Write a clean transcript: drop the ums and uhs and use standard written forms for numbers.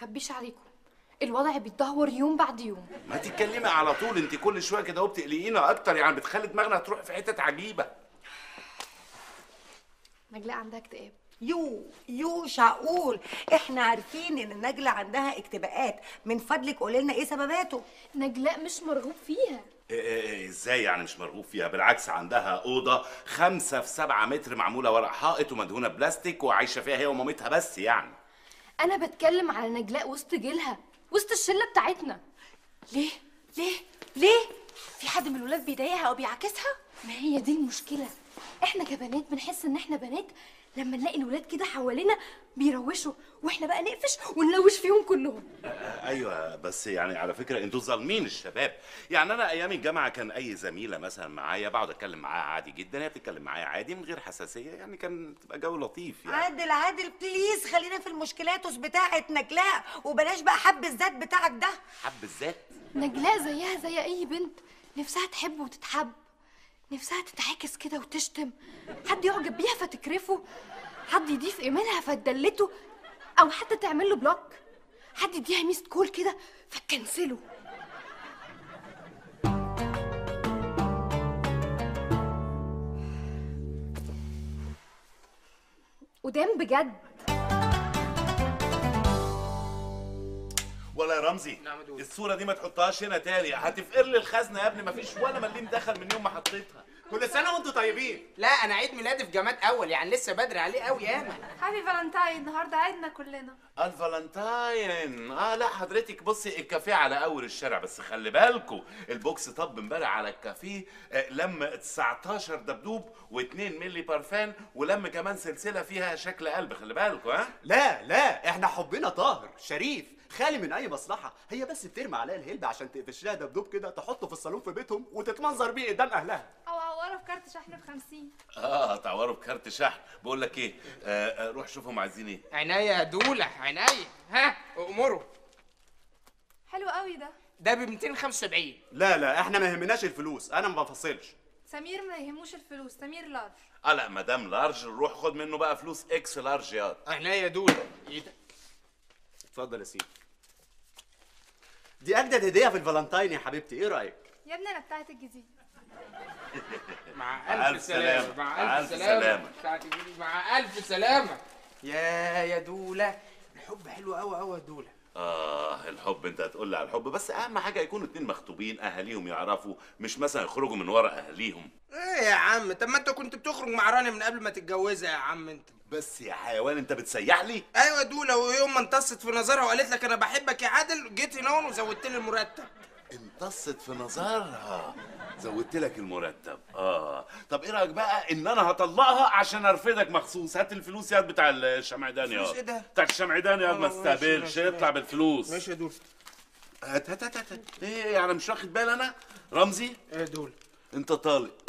خبيش عليكم، الوضع بيتدهور يوم بعد يوم. ما تتكلمي على طول، انت كل شويه كده وبتقلقينا اكتر، يعني بتخلي دماغنا تروح في حتت عجيبه. نجلاء عندها اكتئاب. يوش هقول، احنا عارفين ان نجلاء عندها اكتئابات، من فضلك قولي لنا ايه سبباته؟ نجلاء مش مرغوب فيها. إيه ازاي يعني مش مرغوب فيها؟ بالعكس، عندها اوضه 5 في 7 متر معموله ورق حائط ومدهونه بلاستيك وعايشه فيها هي ومامتها بس. يعني انا بتكلم على نجلاء وسط جيلها، وسط الشله بتاعتنا. ليه؟ ليه؟ ليه؟ في حد من الولاد بيضايقها او بيعاكسها؟ ما هي دي المشكله، احنا كبنات بنحس ان احنا بنات لما نلاقي الولاد كده حوالينا بيروشوا، واحنا بقى نقفش ونلوش فيهم كلهم. ايوه بس يعني على فكره انتوا ظالمين الشباب. يعني انا ايام الجامعه كان اي زميله مثلا معايا بقعد اتكلم معاها عادي جدا، هي بتتكلم معايا عادي من غير حساسيه، يعني كان بتبقى جو لطيف يعني. عادل بليز، خلينا في المشكلاتوس بتاعه نجلاء وبلاش بقى حب الذات بتاعك ده. حب الذات؟ نجلاء زيها زي اي بنت، نفسها تحب وتتحب، نفسها تتعاكس كده وتشتم، حد يعجب بيها فتكرفه، حد يضيف ايميلها فتدلته، او حتى تعمل له بلوك، حد يديها ميست كول كده فتكنسله. قدام بجد. ولا يا رمزي، الصورة دي ما تحطهاش هنا تاني، هتفقر لي الخزنة يا ابني. مفيش ولا مليم دخل من يوم ما حطيتها. كل سنة وانتوا طيبين. لا أنا عيد ميلادي في جماد أول، يعني لسه بدري عليه قوي ياما. هابي فالنتاين، النهاردة عيدنا كلنا. الفالنتاين، لا حضرتك بصي، الكافيه على أول الشارع، بس خلي بالكوا البوكس طب امبارح على الكافيه لم 19 دبدوب و2 مللي بارفان، ولم كمان سلسلة فيها شكل قلب، خلي بالكوا. ها؟ لا احنا حبنا طاهر شريف خالي من اي مصلحه، هي بس بترمي عليها الهلب عشان تقفش لها دبدوب كده تحطه في الصالون في بيتهم وتتمنظر بيه قدام اهلها، او تعوره بكارت شحن ب50. تعوره بكارت شحن. بقول لك ايه، روح شوفهم عايزين ايه. عينيا دوله، عينيا، ها امروا. حلو قوي ده. ده ب 275. لا احنا ما يهمناش الفلوس، انا ما بفصلش. سمير ما يهموش الفلوس، سمير لارج. لا مدام لارج، روح خد منه بقى فلوس اكس لارج. ياض عينيا دوله. ايه ده؟ اتفضل يا سيدي، دي اجدد هديه في الفالنتاين يا حبيبتي، ايه رايك؟ يا ابني انا بتاعت الجديد. مع الف سلامه. مع الف سلامه. بتاعت الجديد. مع الف سلامه. يا دوله، الحب حلو قوي قوي يا دوله. الحب، انت هتقول لي على الحب، بس اهم حاجه يكونوا 2 مخطوبين، اهاليهم يعرفوا، مش مثلا يخرجوا من ورا اهاليهم. ايه يا عم، طب ما انت كنت بتخرج مع راني من قبل ما تتجوزها يا عم انت. بس يا حيوان، انت بتسيح لي. ايوه دوله، ويوم ما انتصت في نظرها وقالت لك انا بحبك يا عادل، جيت هنا وزودت لي المرتب. انتصت في نظرها، زودت لك المرتب. طب ايه رايك بقى ان انا هطلقها عشان ارفدك مخصوص؟ هات الفلوس يا بتاع الشمعدان يا ايه ده؟ بتاع الشمعدان يا ما استقبلش، اطلع بالفلوس. ماشي يا دول. هات. ايه يعني مش واخد بالي انا؟ رمزي؟ ايه دول؟ انت طالق.